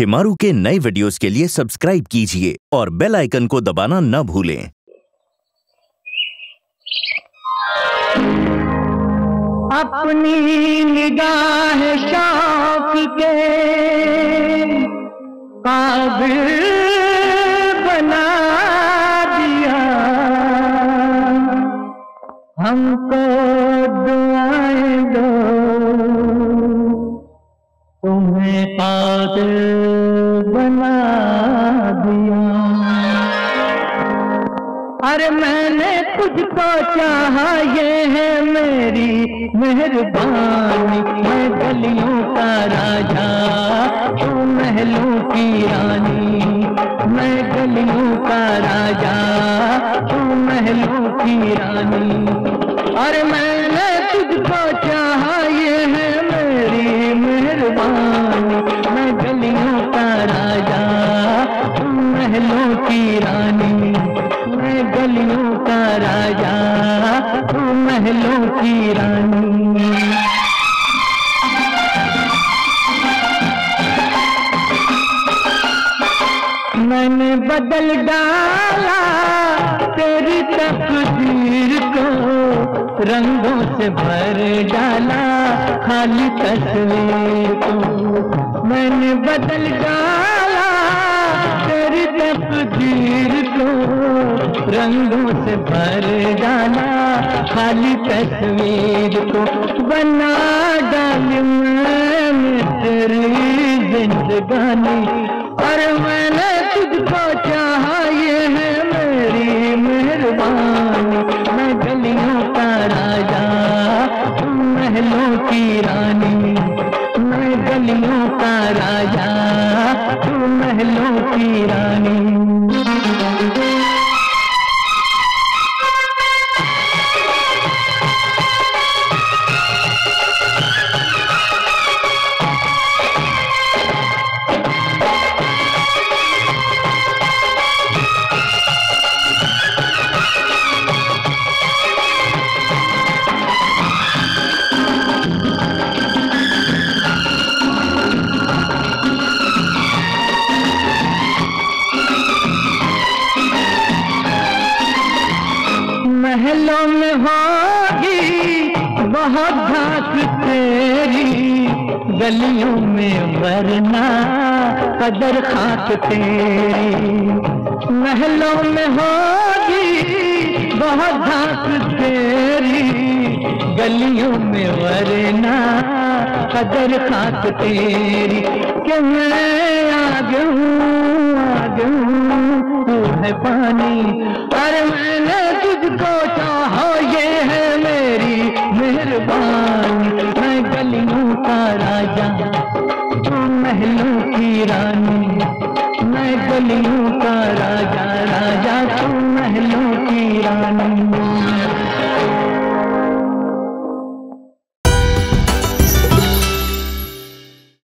शिमारू के नए वीडियोस के लिए सब्सक्राइब कीजिए और बेल आइकन को दबाना न भूलें। अपनी निगाह शौक के काबिल बना दिया हमको, दुआएं दो तुम्हें काबिल बना दिया। अरे मैंने तुझको चाहा ये है मेरी मेहरबानी, मैं गलियों का राजा तू महलों की रानी, मैं गलियों का राजा तू महलों की रानी। और मैंने तुझको चाहा ये है मेरी मेहरबानी, मैं गलियों का राजा तू महलों की रानी, मैं गलियों का राजा तू महलों की रानी। मैंने बदल डाला तेरी तकदीर को, रंगों से भर डाला खाली तस्वीर को। मैंने बदल डाला तेरी तकदीर को, रंगों से भर डाला खाली तस्वीर को। बना डाली मैं तेरी जिंदगानी, और मैंने तुझको चाहा ये है मेरी मेहरबानी, मैं गलियों का राजा तुम महलों की रानी, मैं गलियों का राजा तुम महलों की रानी। महलों में होगी बहुत घास तेरी, गलियों में वरना कदर खाक तेरी। महलों में होगी बहुत घास तेरी, गलियों में वरना कदर खाक तेरी। कि मैं आगे हूँ आगे हूँ तू है पानी, अरे मैंने तुझको चाहा ये है मेरी मेहरबानी, मैं गलियों का राजा तू महलों की रानी, मैं गलियों का राजा राजा तू महलों की रानी।